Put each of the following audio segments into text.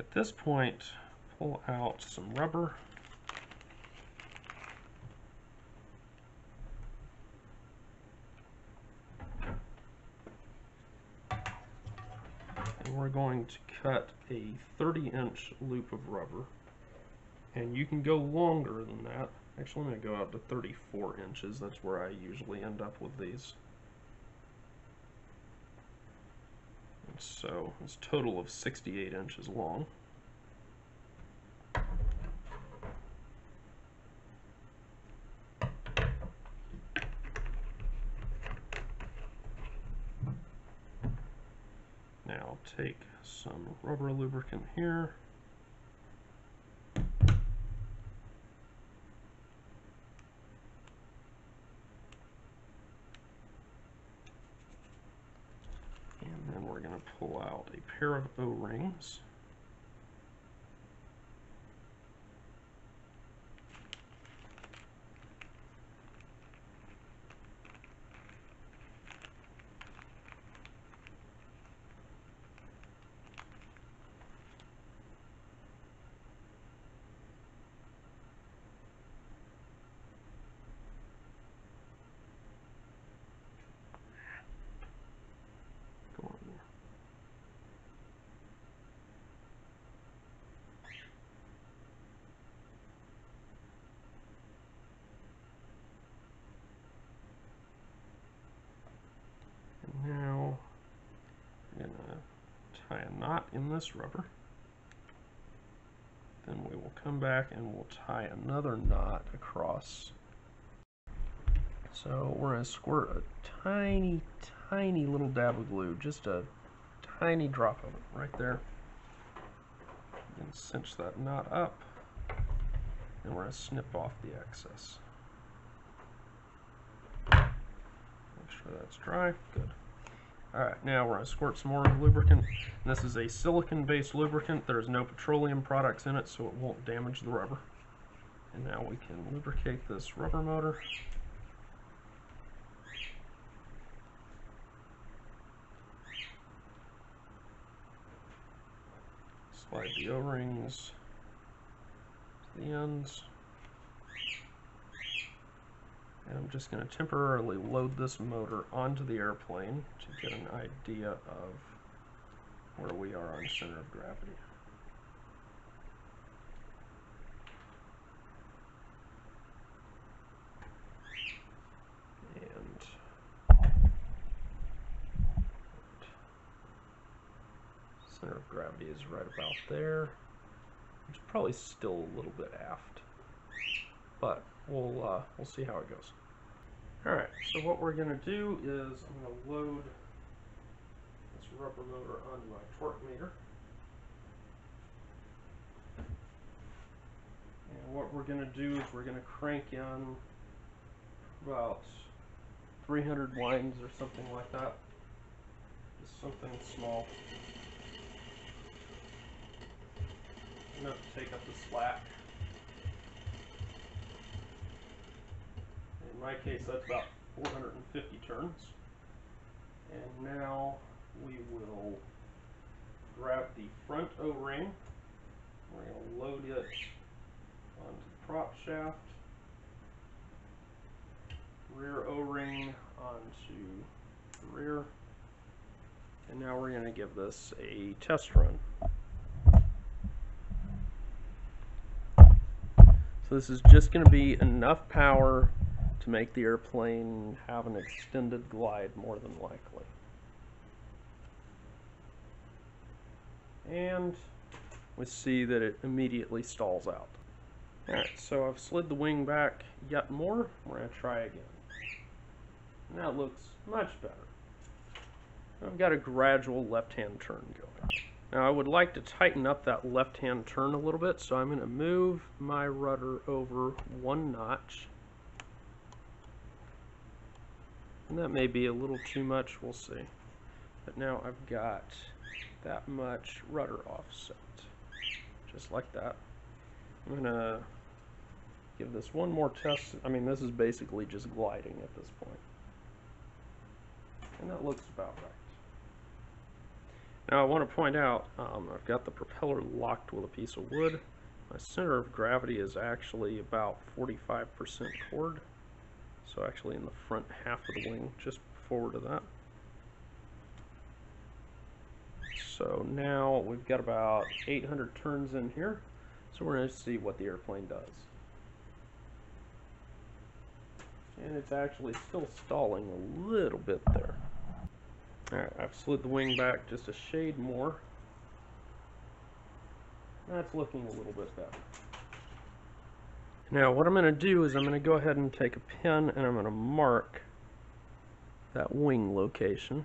At this point, pull out some rubber. And we're going to cut a 30-inch loop of rubber. And you can go longer than that. Actually, I'm going to go out to 34 inches. That's where I usually end up with these. And so it's a total of 68 inches long. Now take some rubber lubricant here. Pull out a pair of O-rings. Tie a knot in this rubber, then we will come back and we'll tie another knot across. So we're going to squirt a tiny little dab of glue, just a tiny drop of it right there, and cinch that knot up, and we're going to snip off the excess. Make sure that's dry. Good. Alright, now we're going to squirt some more lubricant. This is a silicon-based lubricant. There's no petroleum products in it, so it won't damage the rubber. And now we can lubricate this rubber motor. Slide the O-rings to the ends. And I'm just going to temporarily load this motor onto the airplane to get an idea of where we are on center of gravity. And center of gravity is right about there. It's probably still a little bit aft, but we'll see how it goes. Alright, so what we're going to do is I'm going to load this rubber motor onto my torque meter. And what we're going to do is we're going to crank in about 300 winds or something like that. Just something small. Enough to take up the slack. In my case, that's about 450 turns. And now we will grab the front O-ring. We're going to load it onto the prop shaft. Rear O-ring onto the rear. And now we're going to give this a test run. So this is just going to be enough power to make the airplane have an extended glide, more than likely. And we see that it immediately stalls out. Alright, so I've slid the wing back yet more. We're going to try again. And that looks much better. I've got a gradual left-hand turn going. Now I would like to tighten up that left-hand turn a little bit, so I'm going to move my rudder over one notch. And that may be a little too much, we'll see. But now I've got that much rudder offset, just like that. I'm gonna give this one more test. I mean, this is basically just gliding at this point. And that looks about right. Now I want to point out, I've got the propeller locked with a piece of wood. My center of gravity is actually about 45% chord, so actually in the front half of the wing, just forward of that. So now we've got about 800 turns in here, so we're going to see what the airplane does. And it's actually still stalling a little bit there. Alright, I've slid the wing back just a shade more. That's looking a little bit better. Now what I'm going to do is I'm going to go ahead and take a pen and I'm going to mark that wing location.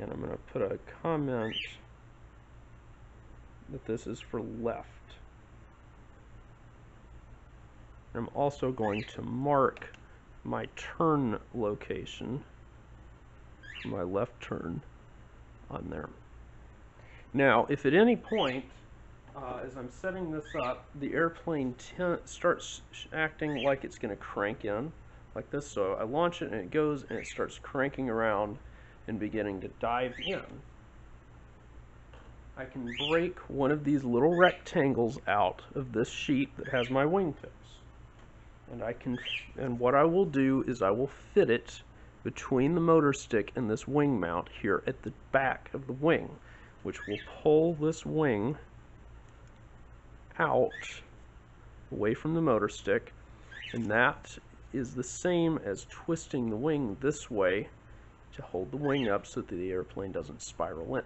And I'm going to put a comment that this is for left. I'm also going to mark my turn location, my left turn, on there. Now, if at any point, as I'm setting this up, the airplane starts acting like it's going to crank in, like this, so I launch it and it goes and it starts cranking around and beginning to dive in, I can break one of these little rectangles out of this sheet that has my wingtips. And what I will do is I will fit it between the motor stick and this wing mount here at the back of the wing, which will pull this wing out away from the motor stick, and that is the same as twisting the wing this way to hold the wing up so that the airplane doesn't spiral in.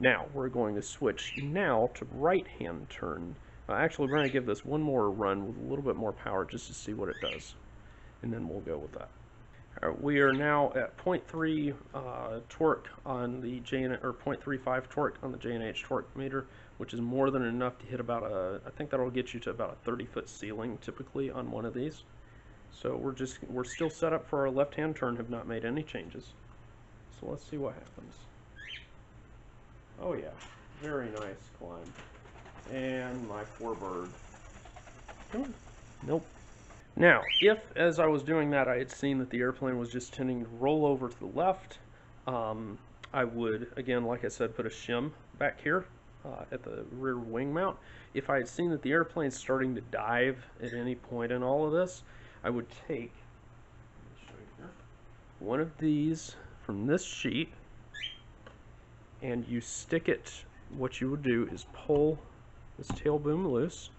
Now we're going to switch now to right-hand turn. Actually, we're going to give this one more run with a little bit more power just to see what it does, and then we'll go with that. All right, we are now at 0.3 torque on the .35 torque on the J&H torque meter, which is more than enough to hit about a, I think that'll get you to about a 30-foot ceiling typically on one of these. So we're still set up for our left-hand turn, have not made any changes. So let's see what happens. Oh yeah, very nice climb. And my forebird. Nope. Now, if as I was doing that I had seen that the airplane was just tending to roll over to the left, I would, again, like I said, put a shim back here at the rear wing mount. If I had seen that the airplane's starting to dive at any point in all of this, I would take one of these from this sheet, and you stick it, what you would do is pull this tail boom loose,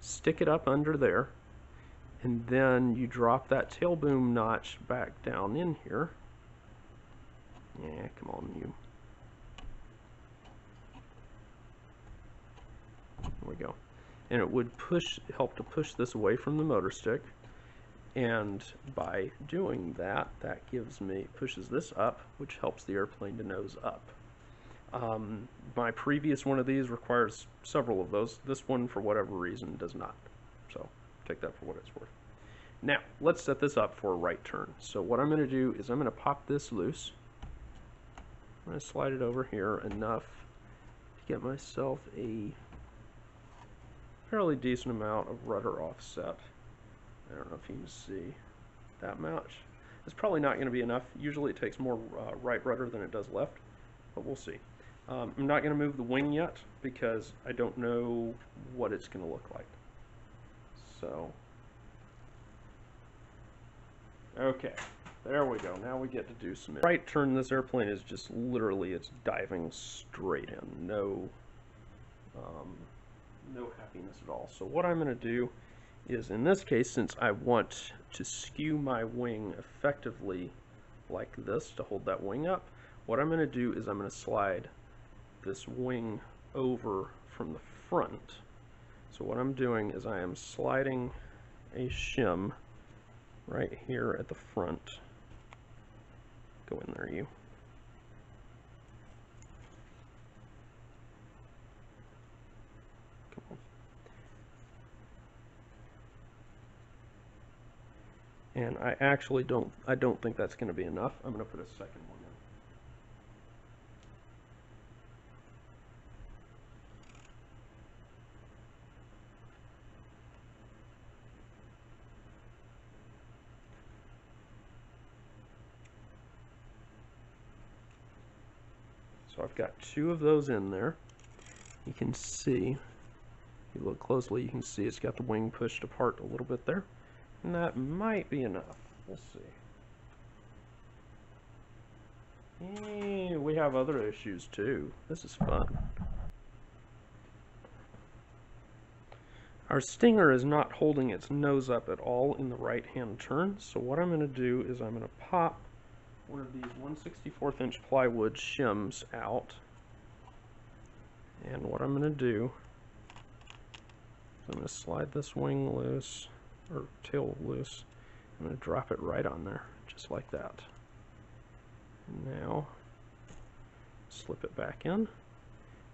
stick it up under there, and then you drop that tail boom notch back down in here. Yeah, come on, you. There we go. And it would help to push this away from the motor stick. And by doing that, that pushes this up, which helps the airplane to nose up. My previous one of these requires several of those. This one, for whatever reason, does not. So take that for what it's worth. Now, let's set this up for a right turn. So what I'm going to do is I'm going to pop this loose. I'm going to slide it over here enough to get myself a fairly decent amount of rudder offset. I don't know if you can see that much. It's probably not going to be enough. Usually it takes more right rudder than it does left, but we'll see. I'm not going to move the wing yet because I don't know what it's going to look like. So, okay, there we go. Now we get to do some right turn. This airplane is just literally, it's diving straight in. No happiness at all. So what I'm going to do is, in this case, since I want to skew my wing effectively like this to hold that wing up, what I'm going to do is I'm going to slide this wing over from the front. So what I'm doing is I am sliding a shim right here at the front. Go in there, you. Come on. And I actually don't think that's going to be enough. I'm going to put a second one in. So I've got two of those in there. You can see, if you look closely, you can see it's got the wing pushed apart a little bit there. And that might be enough. Let's see. And we have other issues too. This is fun. Our Stinger is not holding its nose up at all in the right-hand turn, so what I'm going to do is I'm going to pop one of these 1/64" plywood shims out, and what I'm going to do is I'm going to slide this wing loose, or tail loose. I'm going to drop it right on there, just like that. Now, slip it back in,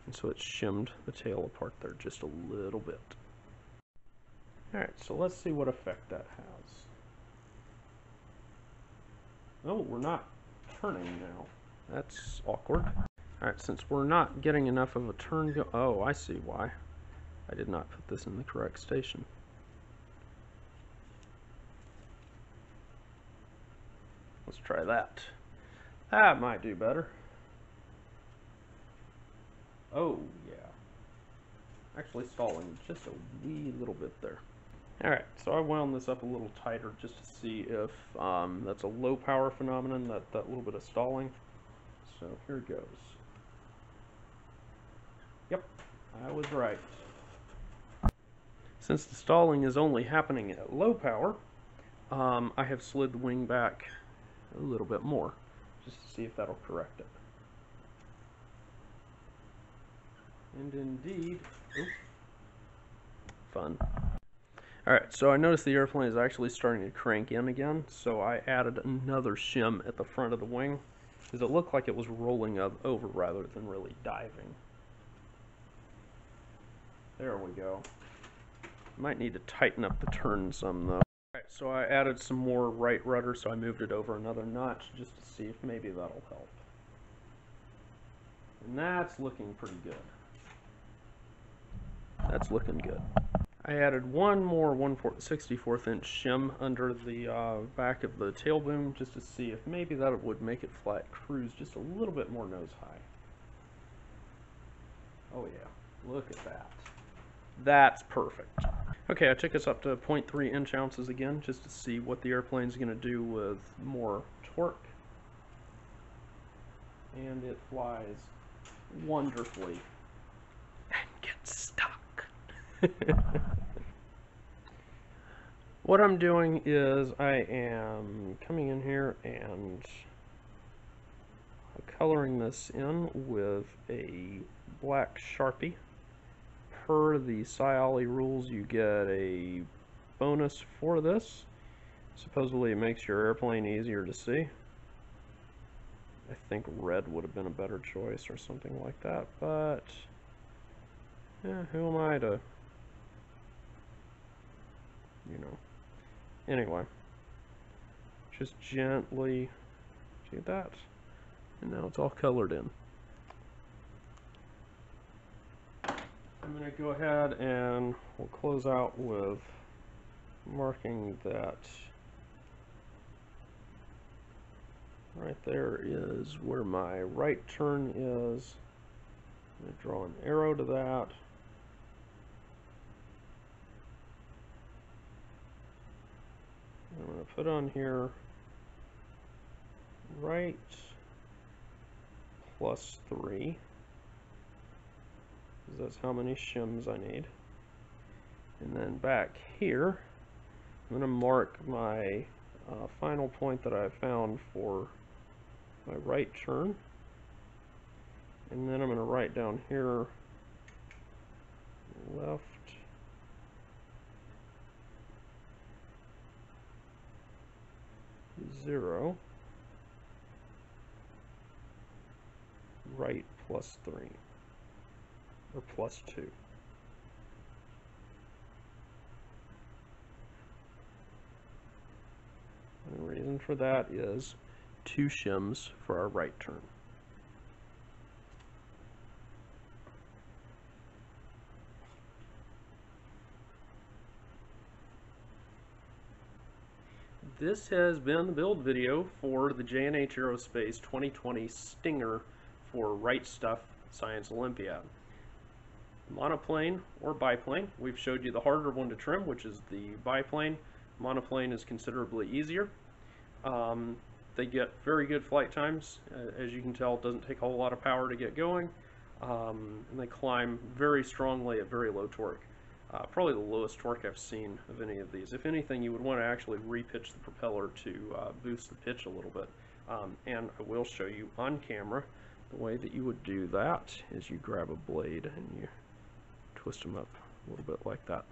and so it's shimmed the tail apart there just a little bit. Alright, so let's see what effect that has. Oh, we're not turning now. That's awkward. Alright, since we're not getting enough of a turn go- oh, I see why. I did not put this in the correct station. Let's try that. That might do better. Oh, yeah. Actually stalling just a wee little bit there. Alright, so I wound this up a little tighter just to see if that's a low power phenomenon, that little bit of stalling. So here goes. Yep, I was right. Since the stalling is only happening at low power, I have slid the wing back a little bit more just to see if that'll correct it. And indeed, oops, fun. Alright, so I noticed the airplane is actually starting to crank in again, so I added another shim at the front of the wing, because it looked like it was rolling up over rather than really diving. There we go. Might need to tighten up the turn some, though. Alright, so I added some more right rudder, so I moved it over another notch just to see if maybe that'll help. And that's looking pretty good. That's looking good. I added one more 1/64" shim under the back of the tail boom just to see if maybe that would make it flat cruise just a little bit more nose high. Oh yeah, look at that. That's perfect. Okay, I took us up to 0.3 inch ounces again just to see what the airplane's going to do with more torque. And it flies wonderfully and gets stuck. What I'm doing is I am coming in here and coloring this in with a black Sharpie. Per the SciOly rules, you get a bonus for this. Supposedly it makes your airplane easier to see. I think red would have been a better choice or something like that, but yeah, who am I to, you know. Anyway, just gently do that, and now it's all colored in. I'm going to go ahead and we'll close out with marking that right there is where my right turn is. I'm going to draw an arrow to that. I'm going to put on here right +3, because that's how many shims I need. And then back here, I'm going to mark my final point that I found for my right turn. And then I'm going to write down here left +0, right +3, or +2. And the reason for that is 2 shims for our right turn. This has been the build video for the J&H Aerospace 2020 Stinger for Wright Stuff Science Olympiad. Monoplane or biplane, we've showed you the harder one to trim, which is the biplane. Monoplane is considerably easier. They get very good flight times. As you can tell, it doesn't take a whole lot of power to get going. And they climb very strongly at very low torque. Probably the lowest torque I've seen of any of these. If anything, you would want to actually repitch the propeller to boost the pitch a little bit. And I will show you on camera the way that you would do that is you grab a blade and you twist them up a little bit like that.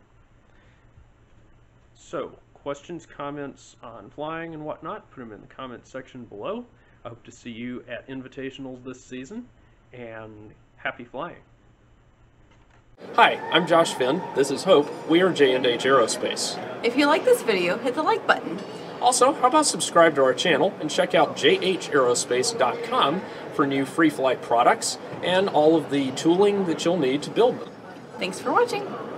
So, questions, comments on flying and whatnot, put them in the comments section below. I hope to see you at Invitationals this season, and happy flying. Hi, I'm Josh Finn. This is Hope. We are J&H Aerospace. If you like this video, hit the like button. Also, how about subscribe to our channel and check out jhaerospace.com for new free flight products and all of the tooling that you'll need to build them. Thanks for watching.